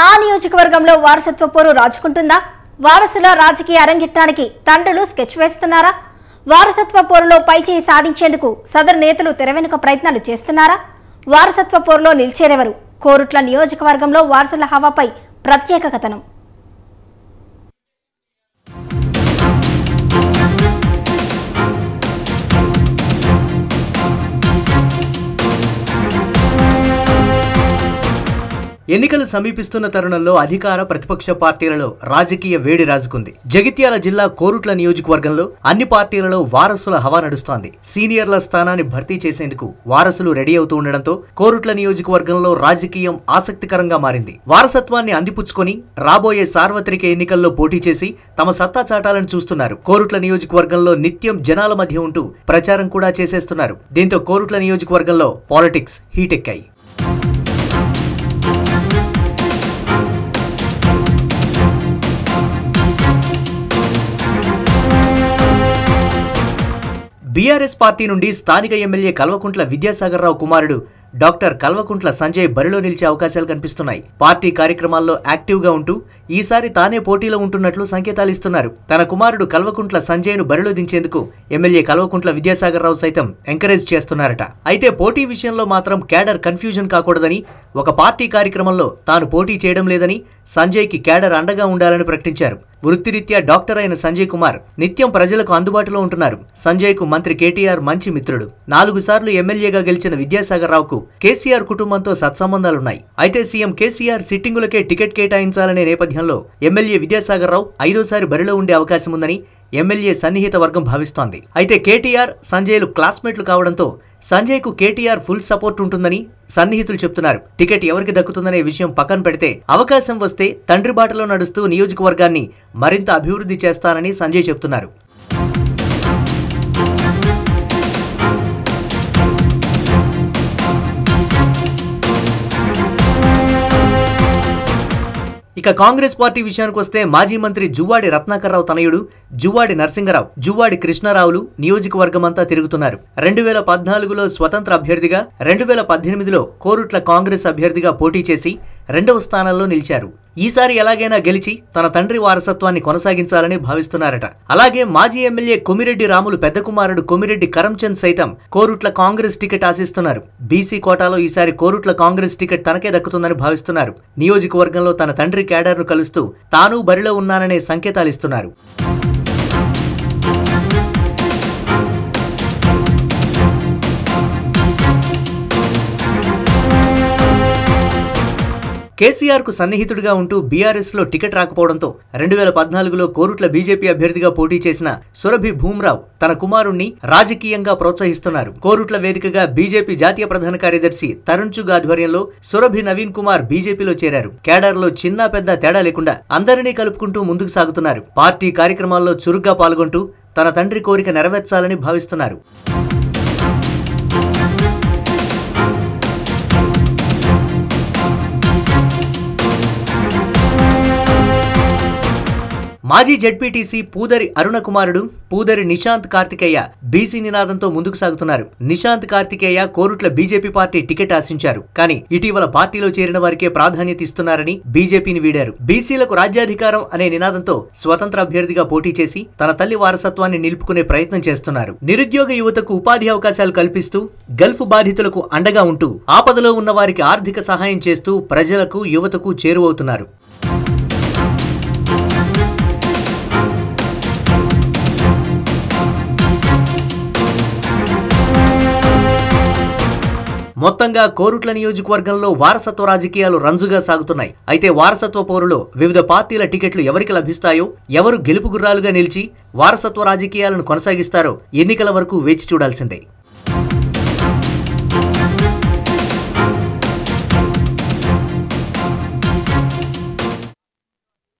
ఆ నియోజకవర్గంలో వారసత్వ పోరు రాజుకుంటుందా? వారసుల రాజకీయ అరంగేట్టానికి తండ్రులు స్కెచ్ వేస్తున్నారా? వారసత్వ పోరులో పైచేయి సాధించేందుకు సదరు నేతలు తెరవెనుక ప్రయత్నాలు చేస్తున్నారా? వారసత్వ పోరులో నిలిచేరెవరు? కోరుట్ల నియోజకవర్గంలో వారసుల హవాపై ప్రత్యేక కథనం. ఎన్నికలు సమీపిస్తున్న తరుణంలో అధికార ప్రతిపక్ష పార్టీలలో రాజకీయ వేడి రాజుకుంది. జగిత్యాల జిల్లా కోరుట్ల నియోజకవర్గంలో అన్ని పార్టీలలో వారసుల హవా నడుస్తోంది. సీనియర్ల స్థానాన్ని భర్తీ చేసేందుకు వారసులు రెడీ అవుతూ ఉండడంతో కోరుట్ల నియోజకవర్గంలో రాజకీయం ఆసక్తికరంగా మారింది. వారసత్వాన్ని అందిపుచ్చుకొని రాబోయే సార్వత్రిక ఎన్నికల్లో పోటీ చేసి తమ సత్తా చాటాలను చూస్తున్నారు. కోరుట్ల నియోజకవర్గంలో నిత్యం జనాల మధ్య ఉంటూ ప్రచారం కూడా చేసేస్తున్నారు. దీంతో కోరుట్ల నియోజకవర్గంలో పాలిటిక్స్ హీటెక్కాయి. బీఆర్ఎస్ పార్టీ నుండి స్థానిక ఎమ్మెల్యే కల్వకుంట్ల విద్యాసాగర్రావు కుమారుడు డాక్టర్ కల్వకుంట్ల సంజయ్ బరిలో నిలిచే అవకాశాలు కనిపిస్తున్నాయి. పార్టీ కార్యక్రమాల్లో యాక్టివ్గా ఉంటూ ఈసారి తానే పోటీలో ఉంటున్నట్లు సంకేతాలిస్తున్నారు. తన కుమారుడు కల్వకుంట్ల సంజయ్ను బరిలో దించేందుకు ఎమ్మెల్యే కల్వకుంట్ల విద్యాసాగర్రావు సైతం ఎంకరేజ్ చేస్తున్నారట. అయితే పోటీ విషయంలో మాత్రం క్యాడర్ కన్ఫ్యూజన్ కాకూడదని, ఒక పార్టీ కార్యక్రమంలో తాను పోటీ చేయడం లేదని, సంజయ్కి క్యాడర్ అండగా ఉండాలని ప్రకటించారు. వృత్తిరీత్యా డాక్టర్ అయిన సంజయ్ కుమార్ నిత్యం ప్రజలకు అందుబాటులో ఉంటున్నారు. సంజయ్కు మంత్రి కేటీఆర్ మంచి మిత్రుడు. 4 సార్లు ఎమ్మెల్యేగా గెలిచిన విద్యాసాగర్రావుకు కేసీఆర్ కుటుంబంతో సత్సంబంధాలున్నాయి. అయితే సీఎం కేసీఆర్ సిట్టింగులకే టికెట్ కేటాయించాలనే నేపథ్యంలో ఎమ్మెల్యే విద్యాసాగర్రావు 5వ సారి బరిలో ఉండే అవకాశం ఉందని ఎమ్మెల్యే సన్నిహిత వర్గం భావిస్తోంది. అయితే కేటీఆర్, సంజయ్లు క్లాస్మేట్లు కావడంతో సంజయ్కు కేటీఆర్ ఫుల్ సపోర్ట్ ఉంటుందని సన్నిహితులు చెప్తున్నారు. టికెట్ ఎవరికి దక్కుతుందనే విషయం పక్కన పెడితే, అవకాశం వస్తే తండ్రి బాటలో నడుస్తూ నియోజకవర్గాన్ని మరింత అభివృద్ధి చేస్తానని సంజయ్ చెప్తున్నారు. ఇక కాంగ్రెస్ పార్టీ విషయానికి వస్తే, మాజీ మంత్రి జువ్వాడి రత్నాకర్రావు తనయుడు జువ్వాడి నరసింగరావు, జువ్వాడి కృష్ణారావులు నియోజకవర్గమంతా తిరుగుతున్నారు. 2014లో స్వతంత్ర అభ్యర్థిగా, 2018లో కోరుట్ల కాంగ్రెస్ అభ్యర్థిగా పోటీ చేసి 2వ స్థానంలో నిలిచారు. ఈసారి ఎలాగైనా గెలిచి తన తండ్రి వారసత్వాన్ని కొనసాగించాలని భావిస్తున్నారట. అలాగే మాజీ ఎమ్మెల్యే కొమిరెడ్డి రాములు పెద్ద కుమారుడు కొమిరెడ్డి కరంచంద్ సైతం కోరుట్ల కాంగ్రెస్ టికెట్ ఆశిస్తున్నారు. బీసీ కోటాలో ఈసారి కోరుట్ల కాంగ్రెస్ టికెట్ తనకే దక్కుతుందని భావిస్తున్నారు. నియోజకవర్గంలో తన తండ్రి క్యాడర్ను కలుస్తూ తాను బరిలో ఉన్నాననే సంకేతాలిస్తున్నారు. కేసీఆర్కు సన్నిహితుడిగా ఉంటూ బీఆర్ఎస్లో టికెట్ రాకపోవడంతో 2014లో కోరుట్ల బీజేపీ అభ్యర్థిగా పోటీ చేసిన సురభి భూమ్రావు తన కుమారుణ్ణి రాజకీయంగా ప్రోత్సహిస్తున్నారు. కోరుట్ల వేదికగా బీజేపీ జాతీయ ప్రధాన కార్యదర్శి తరుణ్ చుగ్ ఆధ్వర్యంలో సురభి నవీన్ కుమార్ బీజేపీలో చేరారు. కేడర్లో చిన్న పెద్ద తేడా లేకుండా అందరినీ కలుపుకుంటూ ముందుకు సాగుతున్నారు. పార్టీ కార్యక్రమాల్లో చురుగ్గా పాల్గొంటూ తన తండ్రి కోరిక నెరవేర్చాలని భావిస్తున్నారు. మాజీ జెడ్పీటీసీ పూదరి అరుణ కుమారుడు పూదరి నిశాంత్ కార్తికేయ బీసీ నినాదంతో ముందుకు సాగుతున్నారు. Nishant Karthikeya Korutla BJP party ticket ఆశించారు. కానీ ఇటీవల పార్టీలో చేరిన వారికే ప్రాధాన్యత ఇస్తున్నారని బీజేపీని వీడారు. బీసీలకు రాజ్యాధికారం అనే నినాదంతో స్వతంత్ర అభ్యర్థిగా పోటీ చేసి తన తల్లి వారసత్వాన్ని నిలుపుకునే ప్రయత్నం చేస్తున్నారు. నిరుద్యోగ యువతకు ఉపాధి అవకాశాలు కల్పిస్తూ, గల్ఫ్ బాధితులకు అండగా ఉంటూ, ఆపదలో ఉన్న వారికి ఆర్థిక సహాయం చేస్తూ ప్రజలకు, యువతకు చేరువవుతున్నారు. మొత్తంగా కోరుట్ల నియోజకవర్గంలో వారసత్వ రాజకీయాలు రంజుగా సాగుతున్నాయి. అయితే వారసత్వ పోరులో వివిధ పార్టీల టికెట్లు ఎవరికి లభిస్తాయో, ఎవరు గెలుపు గుర్రాలుగా నిలిచి వారసత్వ రాజకీయాలను కొనసాగిస్తారో ఎన్నికల వరకు వేచి చూడాల్సిందే.